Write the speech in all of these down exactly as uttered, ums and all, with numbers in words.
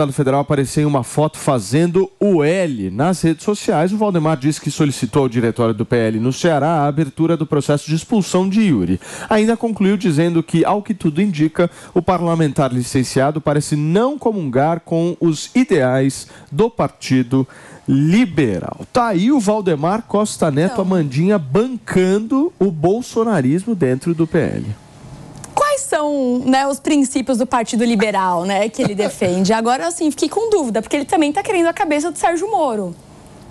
deputado federal apareceu em uma foto fazendo o L nas redes sociais. O Valdemar disse que solicitou ao diretório do P L no Ceará a abertura do processo de expulsão de Yuri. Ainda concluiu dizendo que, ao que tudo indica, o parlamentar licenciado parece não comungar com os ideais do Partido Liberal. Tá aí o Valdemar Costa Neto, então, Amandinha, bancando o bolsonarismo dentro do P L. Quais são, né, os princípios do Partido Liberal, né, que ele defende? Agora, assim, fiquei com dúvida, porque ele também tá querendo a cabeça do Sérgio Moro,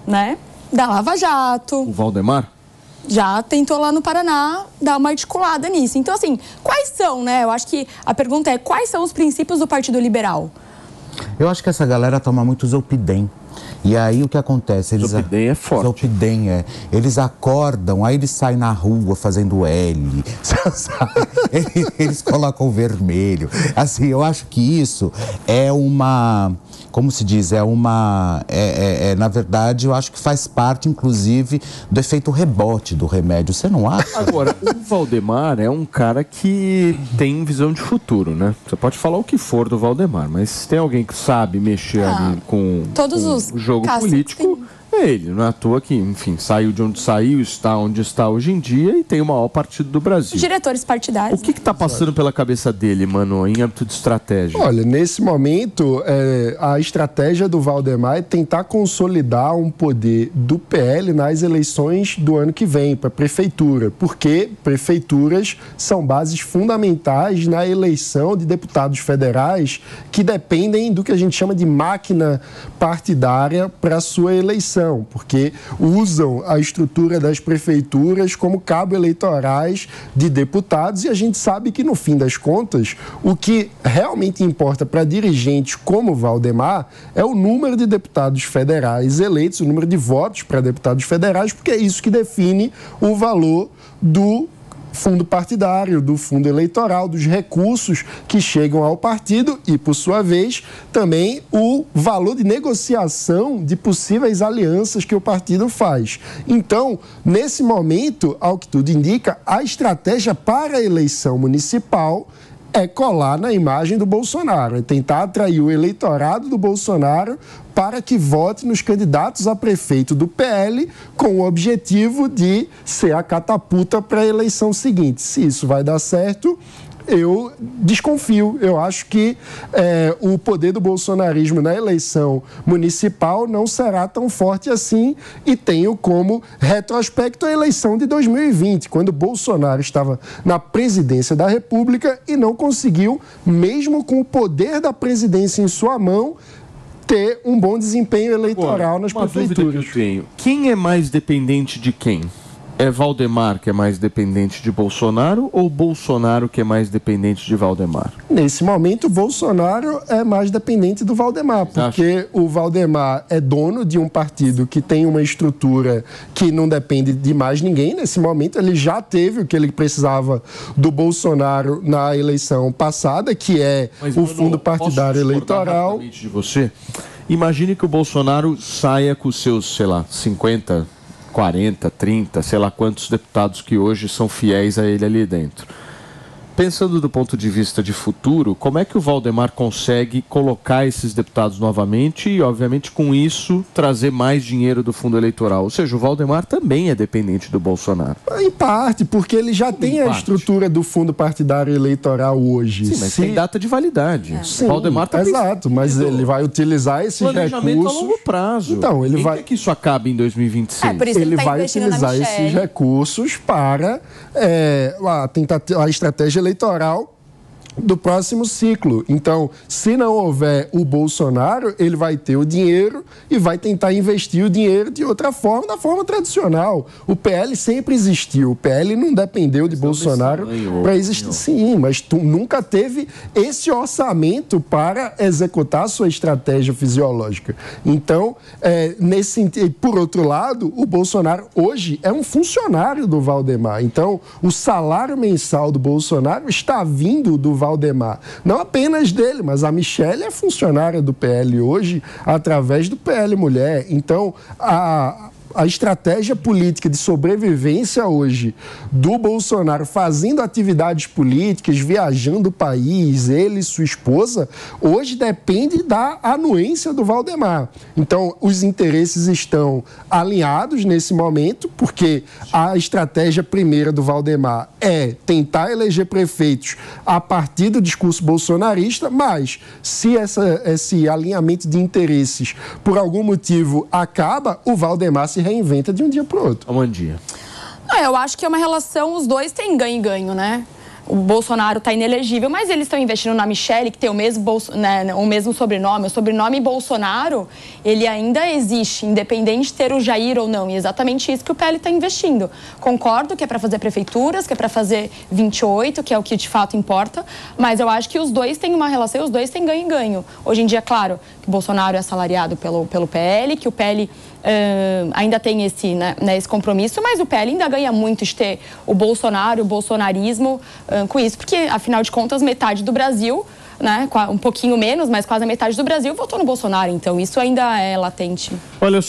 né? Da Lava Jato. O Valdemar? Já tentou lá no Paraná dar uma articulada nisso. Então, assim, quais são, né? Eu acho que a pergunta é, quais são os princípios do Partido Liberal? Eu acho que essa galera toma muito Zolpidem. E aí o que acontece? Eles Zolpidem é forte. Zolpidem é. Eles acordam, aí eles saem na rua fazendo L, sabe? Eles, eles colocam vermelho. Assim, eu acho que isso é uma... Como se diz? É uma... É, é, é, na verdade, eu acho que faz parte, inclusive, do efeito rebote do remédio. Você não acha? Agora, o Valdemar é um cara que tem visão de futuro, né? Você pode falar o que for do Valdemar, mas tem alguém que sabe mexer ah, ali com... Todos com... os O jogo político é ele, não é à toa que, enfim, saiu de onde saiu, está onde está hoje em dia e tem o maior partido do Brasil. Diretores partidários. O que está passando pela cabeça dele, mano, em âmbito de estratégia? Olha, nesse momento, é, a estratégia do Valdemar é tentar consolidar um poder do P L nas eleições do ano que vem, para a prefeitura, porque prefeituras são bases fundamentais na eleição de deputados federais que dependem do que a gente chama de máquina partidária para a sua eleição, porque usam a estrutura das prefeituras como cabo eleitorais de deputados e a gente sabe que, no fim das contas, o que realmente importa para dirigentes como Valdemar é o número de deputados federais eleitos, o número de votos para deputados federais, porque é isso que define o valor do fundo partidário, do fundo eleitoral, dos recursos que chegam ao partido e, por sua vez, também o valor de negociação de possíveis alianças que o partido faz. Então, nesse momento, ao que tudo indica, a estratégia para a eleição municipal é colar na imagem do Bolsonaro, é tentar atrair o eleitorado do Bolsonaro para que vote nos candidatos a prefeito do P L com o objetivo de ser a catapulta para a eleição seguinte. Se isso vai dar certo, eu desconfio. Eu acho que é, o poder do bolsonarismo na eleição municipal não será tão forte assim e tenho como retrospecto a eleição de dois mil e vinte, quando Bolsonaro estava na presidência da República e não conseguiu, mesmo com o poder da presidência em sua mão, ter um bom desempenho eleitoral. Agora, nas prefeituras. Que eu tenho. Quem é mais dependente de quem? É Valdemar que é mais dependente de Bolsonaro ou Bolsonaro que é mais dependente de Valdemar? Nesse momento, Bolsonaro é mais dependente do Valdemar, porque o Valdemar é dono de um partido que tem uma estrutura que não depende de mais ninguém. Nesse momento, ele já teve o que ele precisava do Bolsonaro na eleição passada, que é Mas, o fundo partidário eleitoral. Posso discordar de você? Imagine que o Bolsonaro saia com seus, sei lá, cinquenta, quarenta, trinta, sei lá quantos deputados que hoje são fiéis a ele ali dentro. Pensando do ponto de vista de futuro, como é que o Valdemar consegue colocar esses deputados novamente e, obviamente, com isso, trazer mais dinheiro do fundo eleitoral? Ou seja, o Valdemar também é dependente do Bolsonaro. Em parte, porque ele já tem a estrutura do fundo partidário eleitoral hoje. Sim, mas Sim. tem data de validade. É. Sim, o Valdemar também... Exato, mas ele vai utilizar esses recursos... Planejamento a longo prazo. Então, ele vai... Quem quer que isso acabe em dois mil e vinte e seis? É, por isso ele tá vai utilizar esses recursos para é, a, tentativa, a estratégia eleitoral eleitoral do próximo ciclo. Então, se não houver o Bolsonaro, ele vai ter o dinheiro e vai tentar investir o dinheiro de outra forma, da forma tradicional. O P L sempre existiu. O P L não dependeu de Bolsonaro para existir. Sim, mas tu nunca teve esse orçamento para executar a sua estratégia fisiológica. Então, é, nesse, por outro lado, o Bolsonaro hoje é um funcionário do Valdemar. Então, o salário mensal do Bolsonaro está vindo do Valdemar. Valdemar. Não apenas dele, mas a Michelle é funcionária do P L hoje através do P L Mulher. Então, a, a estratégia política de sobrevivência hoje do Bolsonaro, fazendo atividades políticas, viajando o país, ele e sua esposa, hoje depende da anuência do Valdemar. Então, os interesses estão alinhados nesse momento, porque a estratégia primeira do Valdemar é tentar eleger prefeitos a partir do discurso bolsonarista, mas se essa, esse alinhamento de interesses, por algum motivo, acaba, o Valdemar se reinventa de um dia para o outro. Amandinha. Não, eu acho que é uma relação, os dois têm ganho e ganho, né? O Bolsonaro está inelegível, mas eles estão investindo na Michelle, que tem o mesmo, bolso, né, o mesmo sobrenome. O sobrenome Bolsonaro, ele ainda existe, independente de ter o Jair ou não. E é exatamente isso que o P L está investindo. Concordo que é para fazer prefeituras, que é para fazer vinte e oito, que é o que de fato importa, mas eu acho que os dois têm uma relação, os dois têm ganho e ganho. Hoje em dia, claro, que o Bolsonaro é assalariado pelo, pelo P L, que o P L uh, ainda tem esse, né, esse compromisso, mas o P L ainda ganha muito de ter o Bolsonaro, o bolsonarismo... Uh, com isso, porque, afinal de contas, metade do Brasil, né, um pouquinho menos, mas quase a metade do Brasil votou no Bolsonaro, então isso ainda é latente. Olha só.